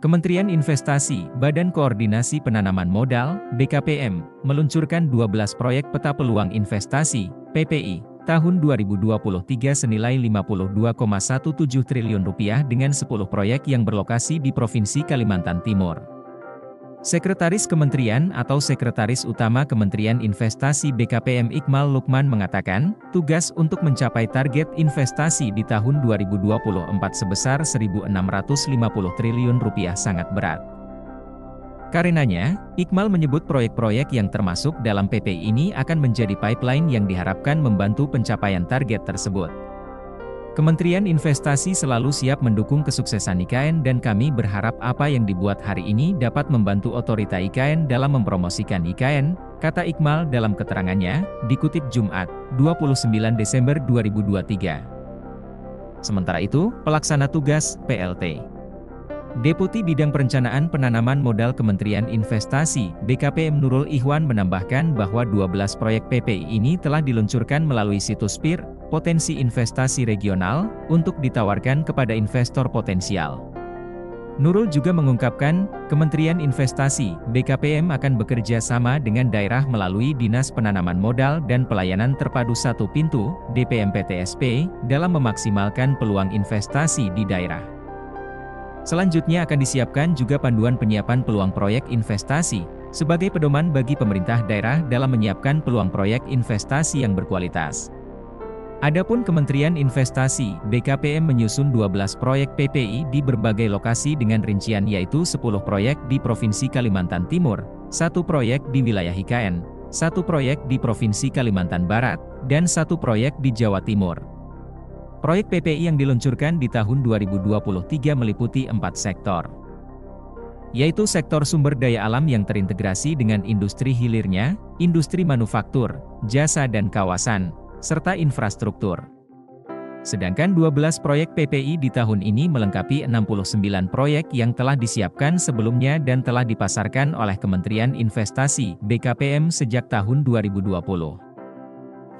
Kementerian Investasi, Badan Koordinasi Penanaman Modal, BKPM, meluncurkan 12 proyek peta peluang investasi, PPI, tahun 2023 senilai Rp52,17 triliun dengan 10 proyek yang berlokasi di Provinsi Kalimantan Timur. Sekretaris Kementerian atau Sekretaris Utama Kementerian Investasi BKPM Ikmal Lukman mengatakan, tugas untuk mencapai target investasi di tahun 2024 sebesar Rp1.650 triliun sangat berat. Karenanya, Ikmal menyebut proyek-proyek yang termasuk dalam PPI ini akan menjadi pipeline yang diharapkan membantu pencapaian target tersebut. Kementerian Investasi selalu siap mendukung kesuksesan IKN dan kami berharap apa yang dibuat hari ini dapat membantu otorita IKN dalam mempromosikan IKN, kata Ikmal dalam keterangannya, dikutip Jumat, 29 Desember 2023. Sementara itu, pelaksana tugas, PLT. Deputi Bidang Perencanaan Penanaman Modal Kementerian Investasi, BKPM Nurul Ikhwan menambahkan bahwa 12 proyek PPI ini telah diluncurkan melalui situs PIR, Potensi Investasi Regional, untuk ditawarkan kepada investor potensial. Nurul juga mengungkapkan, Kementerian Investasi, BKPM akan bekerja sama dengan daerah melalui Dinas Penanaman Modal dan Pelayanan Terpadu Satu Pintu, DPMPTSP, dalam memaksimalkan peluang investasi di daerah. Selanjutnya akan disiapkan juga panduan penyiapan peluang proyek investasi, sebagai pedoman bagi pemerintah daerah dalam menyiapkan peluang proyek investasi yang berkualitas. Adapun Kementerian Investasi, BKPM menyusun 12 proyek PPI di berbagai lokasi dengan rincian yaitu 10 proyek di Provinsi Kalimantan Timur, 1 proyek di wilayah IKN, 1 proyek di Provinsi Kalimantan Barat, dan 1 proyek di Jawa Timur. Proyek PPI yang diluncurkan di tahun 2023 meliputi 4 sektor, yaitu sektor sumber daya alam yang terintegrasi dengan industri hilirnya, industri manufaktur, jasa dan kawasan, serta infrastruktur. Sedangkan 12 proyek PPI di tahun ini melengkapi 69 proyek yang telah disiapkan sebelumnya dan telah dipasarkan oleh Kementerian Investasi (BKPM) sejak tahun 2020.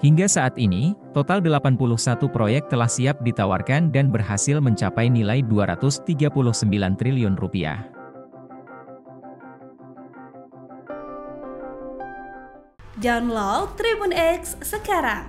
Hingga saat ini, total 81 proyek telah siap ditawarkan dan berhasil mencapai nilai Rp239 triliun. Download Tribun X sekarang,